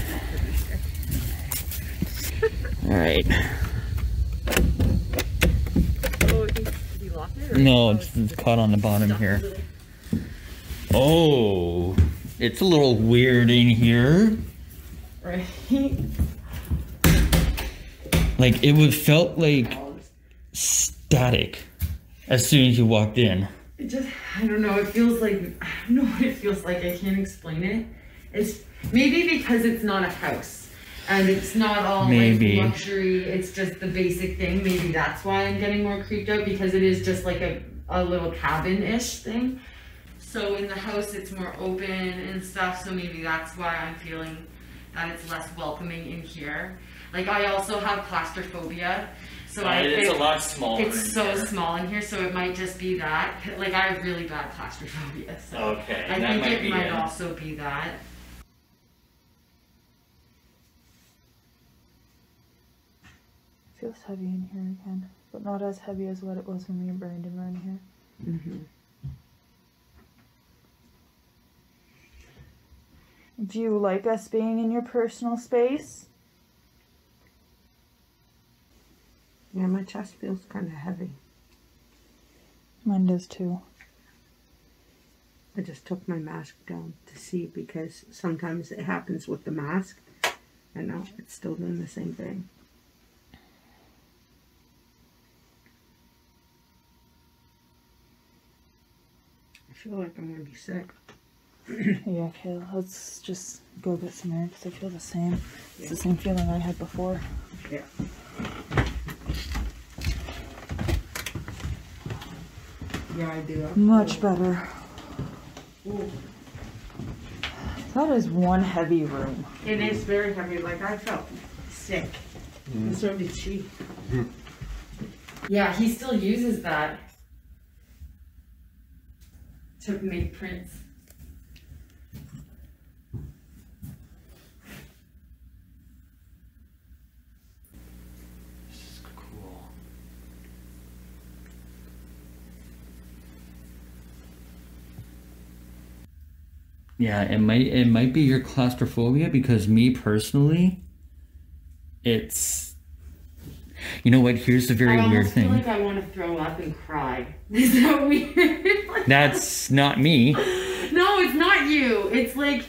property. All right. Oh, it needs to be locked in, or no, it's caught on the bottom here. Oh, it's a little weird in here. Right? Like, it felt like static as soon as you walked in. It just, I don't know, it feels like, I don't know what it feels like, I can't explain it. It's maybe because it's not a house. And it's not all maybe. Like luxury, it's just the basic thing. Maybe that's why I'm getting more creeped out, because it is just like a little cabin-ish thing. So in the house it's more open and stuff, so maybe that's why I'm feeling that it's less welcoming in here. Like, I also have claustrophobia. So it's a lot smaller. It's so small in here, so it might just be that. Like, I have really bad claustrophobia, so I think it might also be that. Feels heavy in here again, but not as heavy as what it was when me and Brandon were in here. Do you like us being in your personal space? Yeah, my chest feels kind of heavy. Mine does too. I just took my mask down to see, because sometimes it happens with the mask, and now it's still doing the same thing. I feel like I'm gonna be sick. Yeah, okay, let's just go get some air, because I feel the same. Yeah. It's the same feeling I had before. Yeah. Yeah, I do. Much better. Ooh. That is one heavy room. It is very heavy. Like, I felt sick. Mm. And so did she. Mm. Yeah, he still uses that to make prints. Yeah, it might be your claustrophobia, because me personally, it's, you know what, here's the very weird thing. I almost feel like I want to throw up and cry. Is that weird? That's not me. No, it's not you. It's like,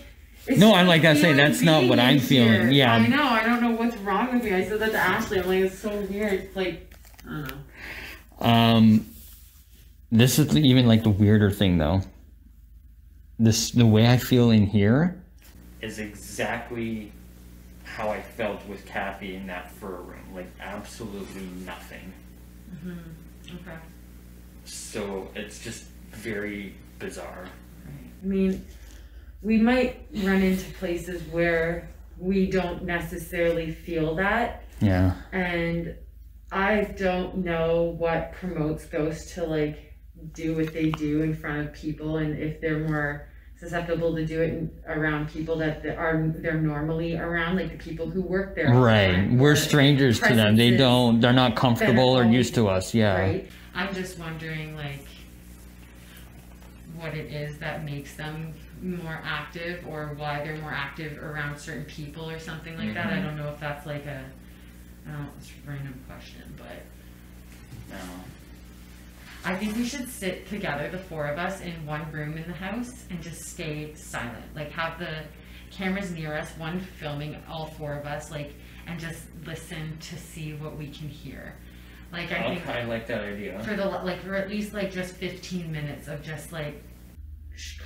it's no, I'm like I say, that's not what I'm feeling. Yeah. I know. I don't know what's wrong with me. I said that to Ashley. I'm like, it's so weird. It's like, I don't know. This is even like the weirder thing though. This, the way I feel in here is exactly how I felt with Kathy in that fur room. Like absolutely nothing. Mm-hmm. Okay. So it's just very bizarre. Right. I mean, we might run into places where we don't necessarily feel that. Yeah. And I don't know what promotes ghosts to like do what they do in front of people, and if they're more susceptible to do it around people that they're normally around, like the people who work there. Right. We're strangers to them. They don't, they're not comfortable or used to us. Yeah. Right. I'm just wondering like what it is that makes them more active, or why they're more active around certain people or something like that. I don't know if that's like a, I don't know, it's a random question, but no. I think we should sit together, the four of us, in one room in the house and just stay silent. Like have the cameras near us, one filming all four of us, like, and just listen to see what we can hear. Like I think I like that idea. For the like for at least like just 15 minutes of just like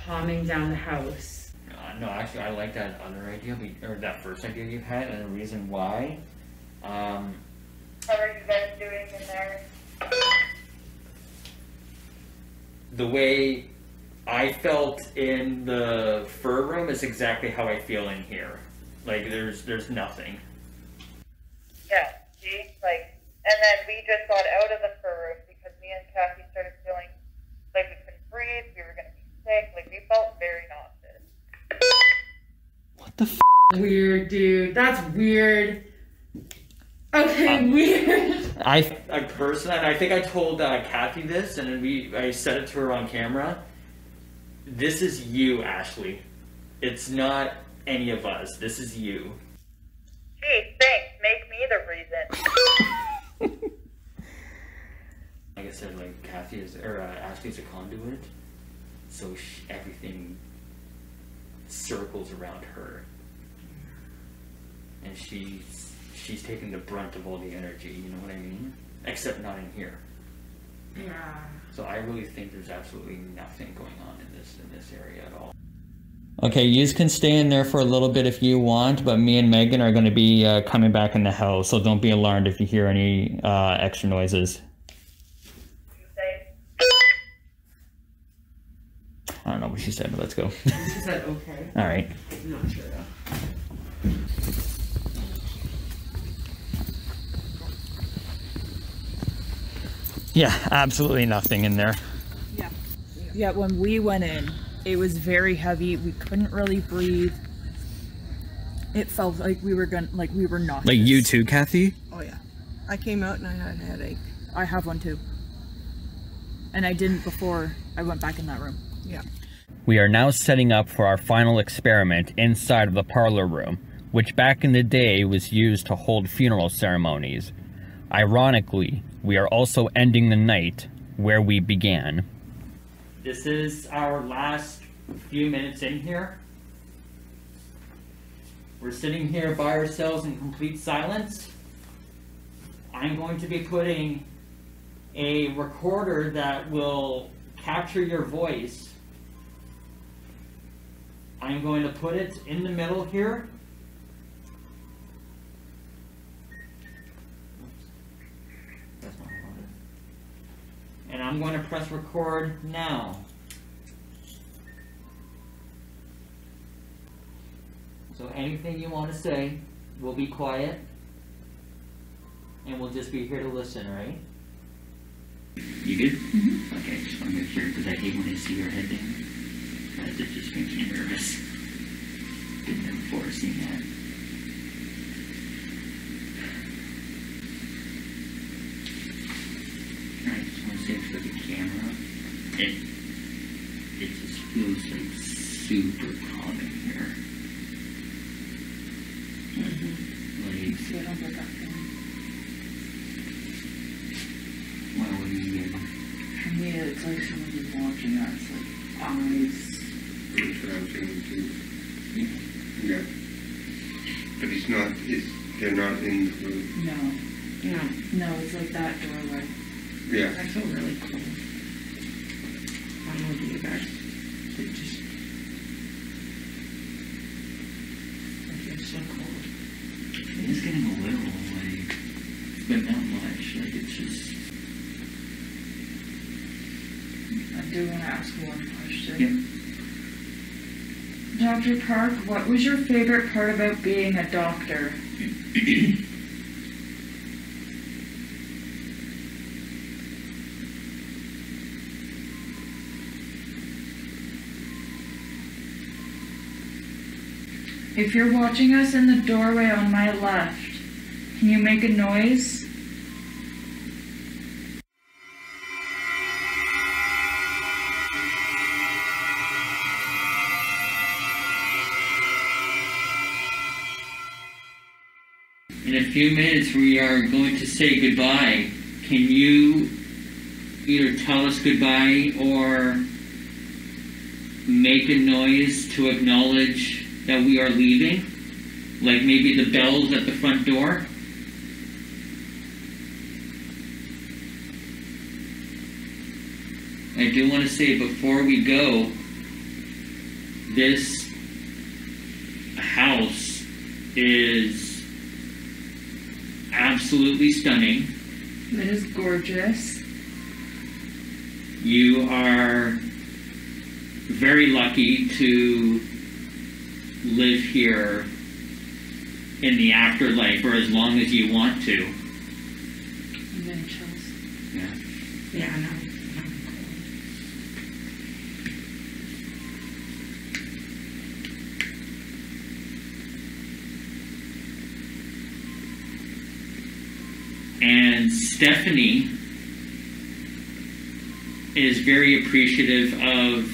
calming down the house. No, actually I like that other idea, or that first idea you had, and the reason why. What are you guys doing in there? The way I felt in the fur room is exactly how I feel in here. Like there's nothing. Yeah, see, like, and then we just got out of the fur room because me and Kathy started feeling like we couldn't breathe, we were gonna be sick, like we felt very nauseous. What the f? Weird, dude, that's weird. Okay, weird. I think I told Kathy this, and I said it to her on camera. This is you, Ashley. It's not any of us. This is you. Gee, thanks. Make me the reason. Like I said, like Kathy is, or Ashley's a conduit, so everything circles around her, and she's taking the brunt of all the energy, you know what I mean? Except not in here. Yeah. So I really think there's absolutely nothing going on in this area at all. Okay, you can stay in there for a little bit if you want, but me and Megan are going to be coming back in the house, so don't be alarmed if you hear any extra noises. I don't know what she said, but let's go. She said okay. All right. I'm not sure though. Yeah, absolutely nothing in there. Yeah. Yeah, when we went in, it was very heavy. We couldn't really breathe. It felt like we were gonna, like we were nauseous. Like you too, Kathy? Oh yeah. I came out and I had a headache. I have one too. And I didn't before I went back in that room. Yeah. We are now setting up for our final experiment inside of the parlor room, which back in the day was used to hold funeral ceremonies. Ironically, we are also ending the night where we began. This is our last few minutes in here. We're sitting here by ourselves in complete silence. I'm going to be putting a recorder that will capture your voice. I'm going to put it in the middle here. And I'm going to press record now. So anything you want to say, we'll be quiet. And we'll just be here to listen, right? You good? Mm-hmm. Okay, I just want to make sure, because I hate when I see your head down. That just makes me nervous. Didn't know before seeing that. For the camera, it just feels like super hot in here. Like, see it on the document. Well, what do you mean? For me, it's like someone's watching us, like eyes. That's what I'm saying too. Yeah. Yeah. But it's not. They're not in the room. No. Yeah. No, it's like that doorway. Yeah. I feel really cold. I don't know if you guys. It just. I feel so cold. It's getting a little, like, but not much. Like, it's just. I do want to ask one question. Yeah. Dr. Park, what was your favorite part about being a doctor? If you're watching us in the doorway on my left, can you make a noise? In a few minutes we are going to say goodbye. Can you either tell us goodbye or make a noise to acknowledge that we are leaving? Like maybe the bells at the front door? I do want to say before we go, this house is absolutely stunning. It is gorgeous. You are very lucky to live here in the afterlife or as long as you want to. I'm getting chills. Yeah. Yeah, I know. And Stephanie is very appreciative of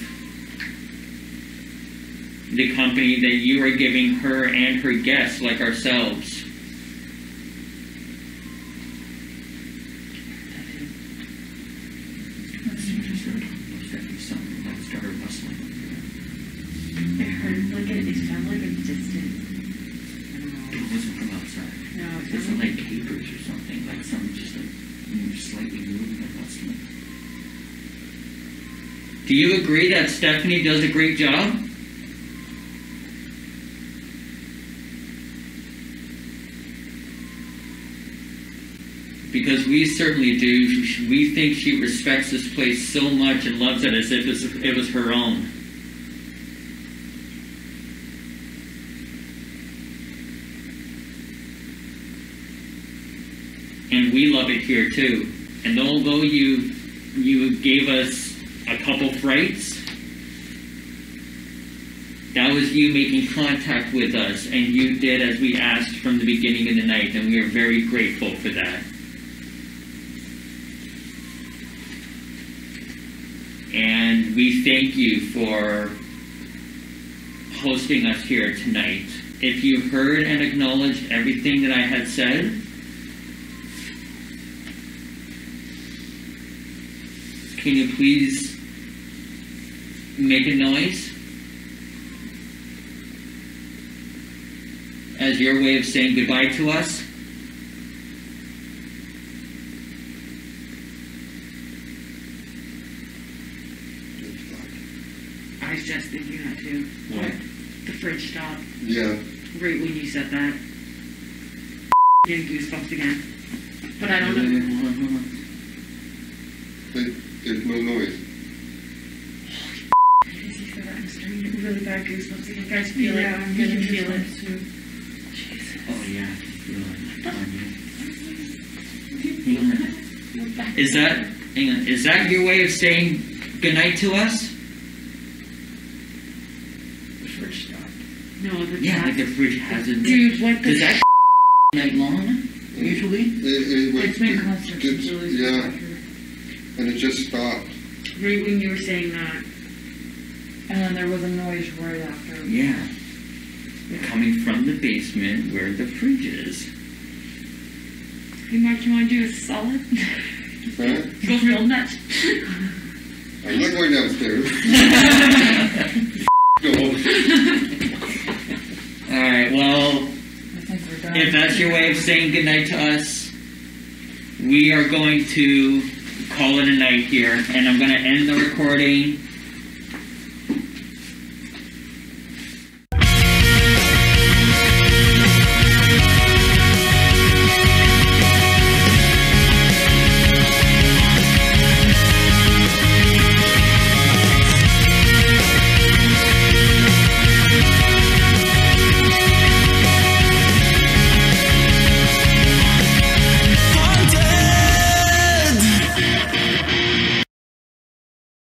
the company that you are giving her and her guests, like ourselves. Do you agree that Stephanie does a great job? Because we certainly do. We think she respects this place so much and loves it as if it was her own. And we love it here too. And although you gave us a couple frights, that was you making contact with us, and you did as we asked from the beginning of the night, and we are very grateful for that. And we thank you for hosting us here tonight. If you heard and acknowledged everything that I had said, can you please make a noise as your way of saying goodbye to us? I was just thinking that too. What? The fridge stopped. Yeah. Right when you said that. Getting goosebumps again. But I don't know. There's no noise. Really bad goosebumps again. Guys, feel it. I'm going to feel it too. Jesus. Oh, yeah. I feel it. Hang on. Is that your way of saying goodnight to us? The fridge stopped. No, the yeah, like the fridge hasn't. Dude, what the? Does that night long? Yeah. Usually? It's been constant. Yeah. And it just stopped. Right when you were saying that. And then there was a noise right after. Yeah. Coming from the basement where the fridge is. Hey Mark, do you want to do a solid? Go real nuts. I'm not going downstairs. Go home. Alright, well, I think we're done. If that's your way of saying goodnight to us, we are going to call it a night here, and I'm going to end the recording.